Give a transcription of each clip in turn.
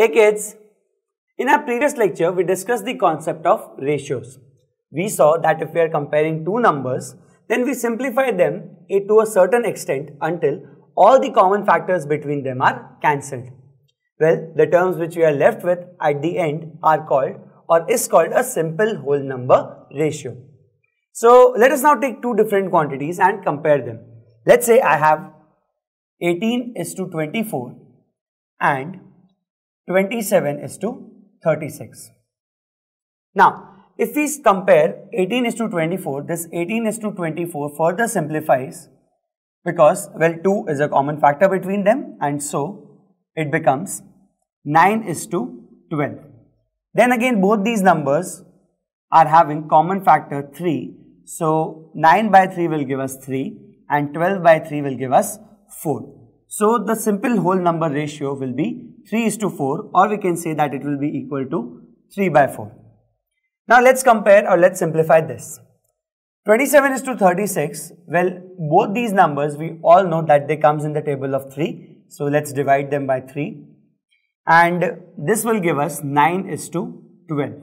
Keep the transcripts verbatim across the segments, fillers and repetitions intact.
Hey kids, in our previous lecture we discussed the concept of ratios. We saw that if we are comparing two numbers, then we simplify them to a certain extent until all the common factors between them are cancelled. Well, the terms which we are left with at the end are called or is called a simple whole number ratio. So let us now take two different quantities and compare them. Let's say I have eighteen is to twenty-four and twenty-seven is to thirty-six. Now, if we compare eighteen is to twenty-four, this eighteen is to twenty-four further simplifies because, well, two is a common factor between them, and so it becomes nine is to twelve. Then again, both these numbers are having common factor three. So nine by three will give us three and twelve by three will give us four. So the simple whole number ratio will be three is to four, or we can say that it will be equal to three by four. Now let's compare or let's simplify this. twenty-seven is to thirty-six, well, both these numbers we all know that they comes in the table of three. So let's divide them by three and this will give us nine is to twelve.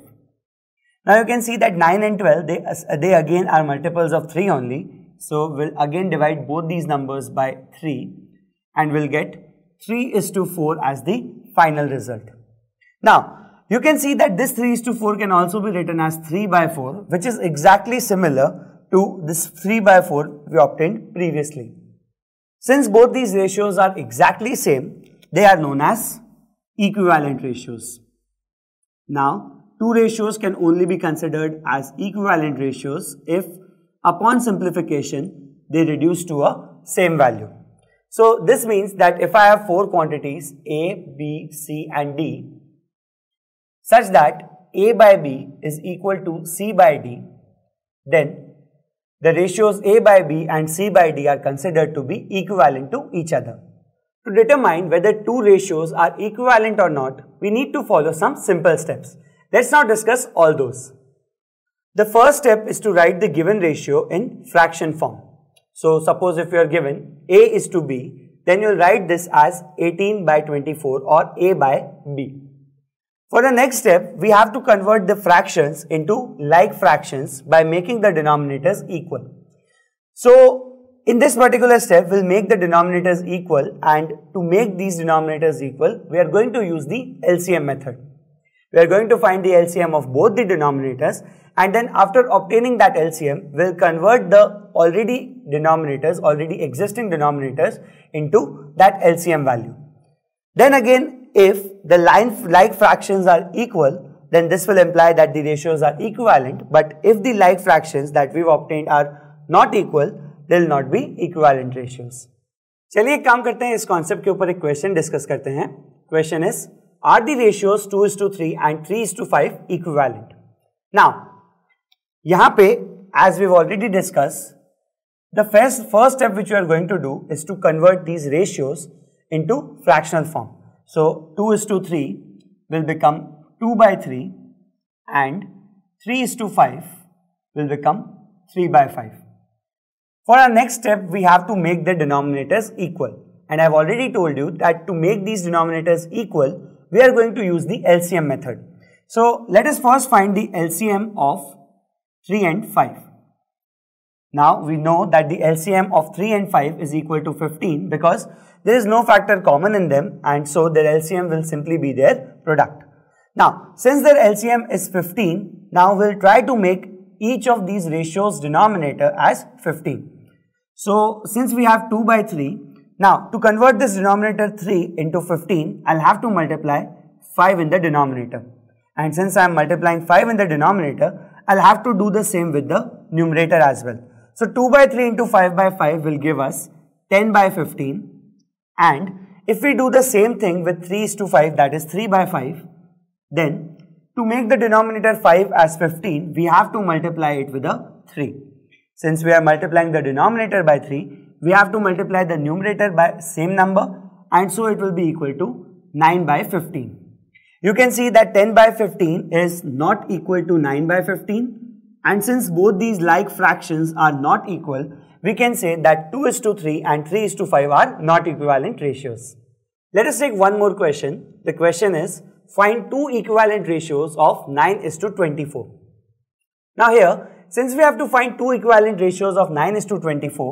Now you can see that nine and twelve, they, they again are multiples of three only. So we'll again divide both these numbers by three and we'll get three is to four as the final result. Now, you can see that this three is to four can also be written as three by four, which is exactly similar to this three by four we obtained previously. Since both these ratios are exactly same, they are known as equivalent ratios. Now, two ratios can only be considered as equivalent ratios if upon simplification they reduce to a same value. So this means that if I have four quantities A, B, C and D, such that A by B is equal to C by D, then the ratios A by B and C by D are considered to be equivalent to each other. To determine whether two ratios are equivalent or not, we need to follow some simple steps. Let's now discuss all those. The first step is to write the given ratio in fraction form. So suppose if you are given A is to B, then you will write this as eighteen by twenty-four or A by B. For the next step, we have to convert the fractions into like fractions by making the denominators equal. So in this particular step, we'll make the denominators equal, and to make these denominators equal, we are going to use the L C M method. We are going to find the L C M of both the denominators, and then after obtaining that L C M, we'll convert the already denominators, already existing denominators into that L C M value. Then again, if the line like fractions are equal, then this will imply that the ratios are equivalent, but if the like fractions that we've obtained are not equal, they'll not be equivalent ratios. चलिए एक काम करते हैं, इस concept के ऊपर एक question discuss करते हैं. Question is, are the ratios two is to three and three is to five equivalent? Now, यहाँ पे, as we've already discussed, the first, first step which we are going to do is to convert these ratios into fractional form. So, two is to three will become two by three and three is to five will become three by five. For our next step, we have to make the denominators equal. And I've already told you that to make these denominators equal, we are going to use the L C M method. So, let us first find the L C M of three and five. Now, we know that the L C M of three and five is equal to fifteen because there is no factor common in them, and so their L C M will simply be their product. Now, since their L C M is fifteen, now we'll try to make each of these ratios denominator as fifteen. So, since we have two by three, now to convert this denominator three into fifteen, I'll have to multiply five in the denominator. And since I'm multiplying five in the denominator, I'll have to do the same with the numerator as well. So two by three into five by five will give us ten by fifteen, and if we do the same thing with three is to five, that is three by five, then to make the denominator five as fifteen, we have to multiply it with a three. Since we are multiplying the denominator by three, we have to multiply the numerator by same number, and so it will be equal to nine by fifteen. You can see that ten by fifteen is not equal to nine by fifteen, and since both these like fractions are not equal, we can say that two is to three and three is to five are not equivalent ratios. Let us take one more question. The question is, find two equivalent ratios of nine is to twenty-four. Now here, since we have to find two equivalent ratios of nine is to twenty-four,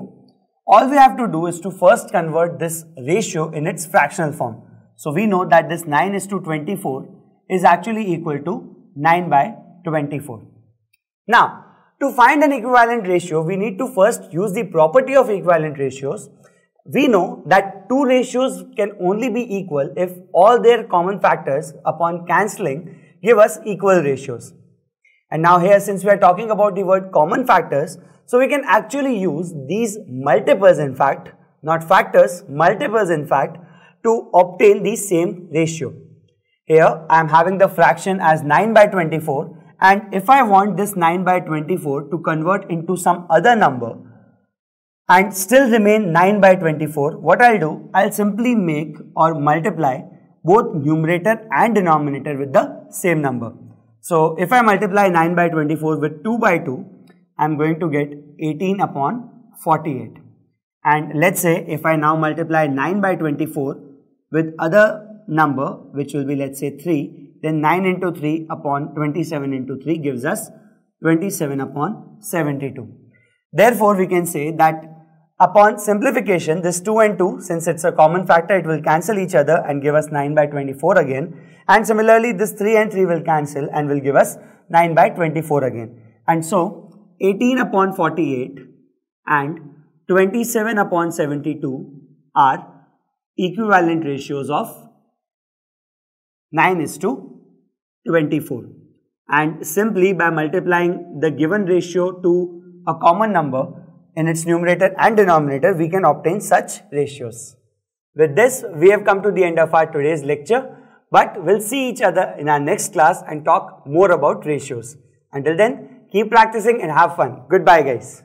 all we have to do is to first convert this ratio in its fractional form. So we know that this nine is to twenty-four is actually equal to nine by twenty-four. Now, to find an equivalent ratio, we need to first use the property of equivalent ratios. We know that two ratios can only be equal if all their common factors upon cancelling give us equal ratios. And now here, since we are talking about the word common factors, so we can actually use these multiples in fact, not factors, multiples in fact, to obtain the same ratio. Here I am having the fraction as nine by twenty-four, and if I want this nine by twenty-four to convert into some other number and still remain nine by twenty-four, what I'll do, I'll simply make or multiply both numerator and denominator with the same number. So if I multiply nine by twenty-four with two by two, I'm going to get eighteen upon forty-eight. And let's say if I now multiply nine by twenty-four with other number, which will be let's say three, then nine into three upon twenty-seven into three gives us twenty-seven upon seventy-two. Therefore, we can say that upon simplification, this two and two, since it's a common factor, it will cancel each other and give us nine by twenty-four again. And similarly, this three and three will cancel and will give us nine by twenty-four again. And so, eighteen upon forty-eight and twenty-seven upon seventy-two are equivalent ratios of nine is to twenty-four. And simply by multiplying the given ratio to a common number in its numerator and denominator, we can obtain such ratios. With this, we have come to the end of our today's lecture, but we'll see each other in our next class and talk more about ratios. Until then, keep practicing and have fun. Goodbye, guys.